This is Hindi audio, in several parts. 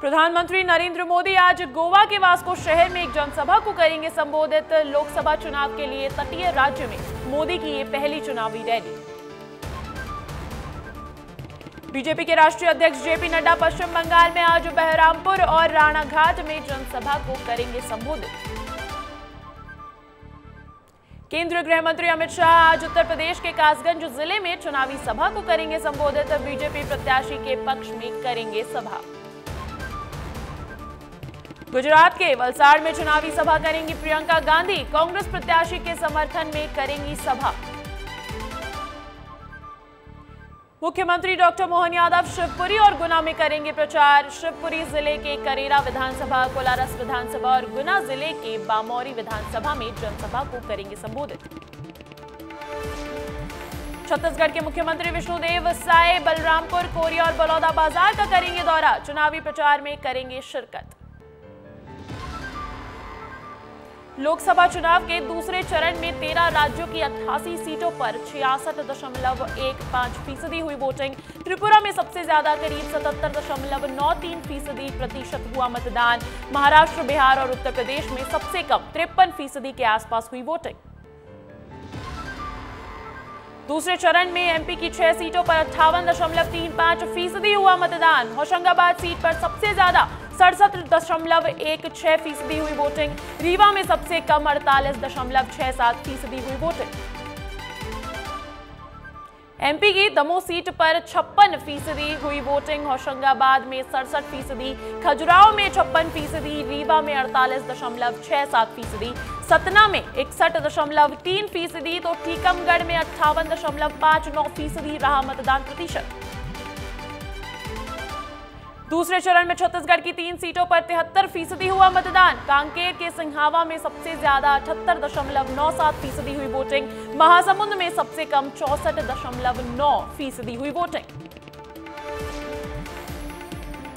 प्रधानमंत्री नरेंद्र मोदी आज गोवा के वास्को शहर में एक जनसभा को करेंगे संबोधित। लोकसभा चुनाव के लिए तटीय राज्य में मोदी की ये पहली चुनावी रैली। बीजेपी के राष्ट्रीय अध्यक्ष जेपी नड्डा पश्चिम बंगाल में आज बहरामपुर और राणाघाट में जनसभा को करेंगे संबोधित। केंद्रीय गृह मंत्री अमित शाह आज उत्तर प्रदेश के कासगंज जिले में चुनावी सभा को करेंगे संबोधित। बीजेपी प्रत्याशी के पक्ष में करेंगे सभा। गुजरात के वलसाड़ में चुनावी सभा करेंगी प्रियंका गांधी। कांग्रेस प्रत्याशी के समर्थन में करेंगी सभा। मुख्यमंत्री डॉक्टर मोहन यादव शिवपुरी और गुना में करेंगे प्रचार। शिवपुरी जिले के करेरा विधानसभा, कोलारस विधानसभा और गुना जिले के बामौरी विधानसभा में जनसभा को करेंगे संबोधित। छत्तीसगढ़ के मुख्यमंत्री विष्णुदेव साय बलरामपुर, कोरिया और बलौदा बाजार का करेंगे दौरा। चुनावी प्रचार में करेंगे शिरकत। लोकसभा चुनाव के दूसरे चरण में 13 राज्यों की 88 सीटों पर 66.15% हुई वोटिंग। त्रिपुरा में सबसे ज्यादा करीब 77.93% हुआ मतदान। महाराष्ट्र, बिहार और उत्तर प्रदेश में सबसे कम 53% के आसपास हुई वोटिंग। दूसरे चरण में एमपी की 6 सीटों पर 58.35% हुआ मतदान। होशंगाबाद सीट पर सबसे ज्यादा 67.16% हुई वोटिंग। रीवा में सबसे कम 48.67% हुई वोटिंग। एमपी की दमोह सीट पर 56% हुई वोटिंग। होशंगाबाद में 67%, खजुराहो में 56%, रीवा में 48.67%, सतना में 61.3% तो टीकमगढ़ में 58.59% रहा मतदान प्रतिशत। दूसरे चरण में छत्तीसगढ़ की 3 सीटों पर 73% हुआ मतदान। कांकेर के सिंहावा में सबसे ज्यादा 78.97% हुई वोटिंग। महासमुंद में सबसे कम 64.9% हुई वोटिंग।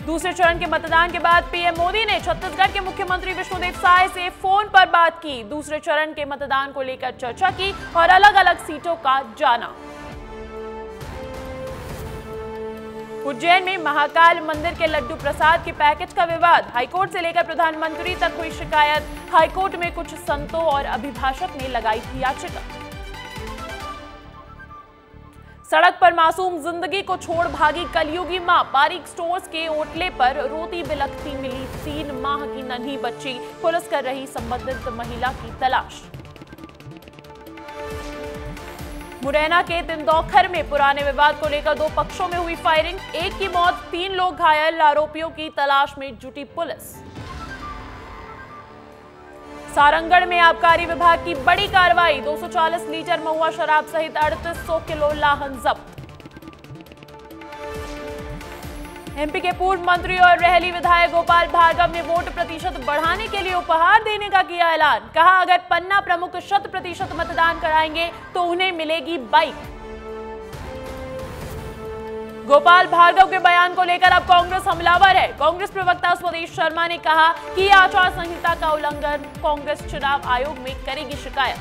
दूसरे चरण के मतदान के बाद पीएम मोदी ने छत्तीसगढ़ के मुख्यमंत्री विष्णुदेव साय से फोन पर बात की। दूसरे चरण के मतदान को लेकर चर्चा की और अलग अलग सीटों का जाना। उज्जैन में महाकाल मंदिर के लड्डू प्रसाद के पैकेट का विवाद, हाईकोर्ट से लेकर प्रधानमंत्री तक हुई शिकायत। हाईकोर्ट में कुछ संतों और अभिभाषक ने लगाई थी याचिका। सड़क पर मासूम जिंदगी को छोड़ भागी कलयुगी मां, बारीक स्टोर्स के ओटले पर रोती बिलखती मिली 3 माह की नन्ही बच्ची। पुलिस कर रही संबंधित महिला की तलाश। मुरैना के तिंदौखर में पुराने विवाद को लेकर 2 पक्षों में हुई फायरिंग, एक की मौत, 3 लोग घायल। आरोपियों की तलाश में जुटी पुलिस। सारंगढ़ में आबकारी विभाग की बड़ी कार्रवाई, 240 लीटर महुआ शराब सहित 3800 किलो लाहन जब्त। एमपी के पूर्व मंत्री और रेहली विधायक गोपाल भार्गव ने वोट प्रतिशत बढ़ाने के लिए उपहार देने का किया ऐलान। कहा, अगर पन्ना प्रमुख 100% मतदान कराएंगे तो उन्हें मिलेगी बाइक। गोपाल भार्गव के बयान को लेकर अब कांग्रेस हमलावर है। कांग्रेस प्रवक्ता उपदेश शर्मा ने कहा कि यह आचार संहिता का उल्लंघन, कांग्रेस चुनाव आयोग में करेगी शिकायत।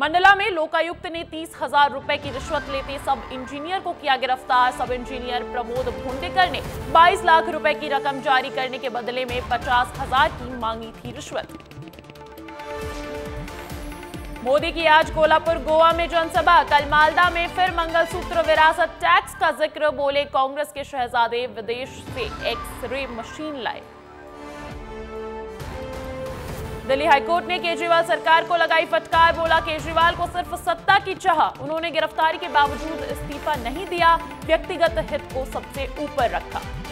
मंडला में लोकायुक्त ने 30,000 रुपए की रिश्वत लेते सब इंजीनियर को किया गिरफ्तार। सब इंजीनियर प्रमोद भोंडेकर ने 22 लाख रुपए की रकम जारी करने के बदले में 50,000 की मांगी थी रिश्वत। मोदी की आज कोल्हापुर, गोवा में जनसभा, कल मालदा में फिर मंगलसूत्र विरासत टैक्स का जिक्र। बोले, कांग्रेस के शहजादे विदेश से एक्स-रे मशीन लाए। दिल्ली हाईकोर्ट ने केजरीवाल सरकार को लगाई फटकार। बोला, केजरीवाल को सिर्फ सत्ता की चाह, उन्होंने गिरफ्तारी के बावजूद इस्तीफा नहीं दिया, व्यक्तिगत हित को सबसे ऊपर रखा।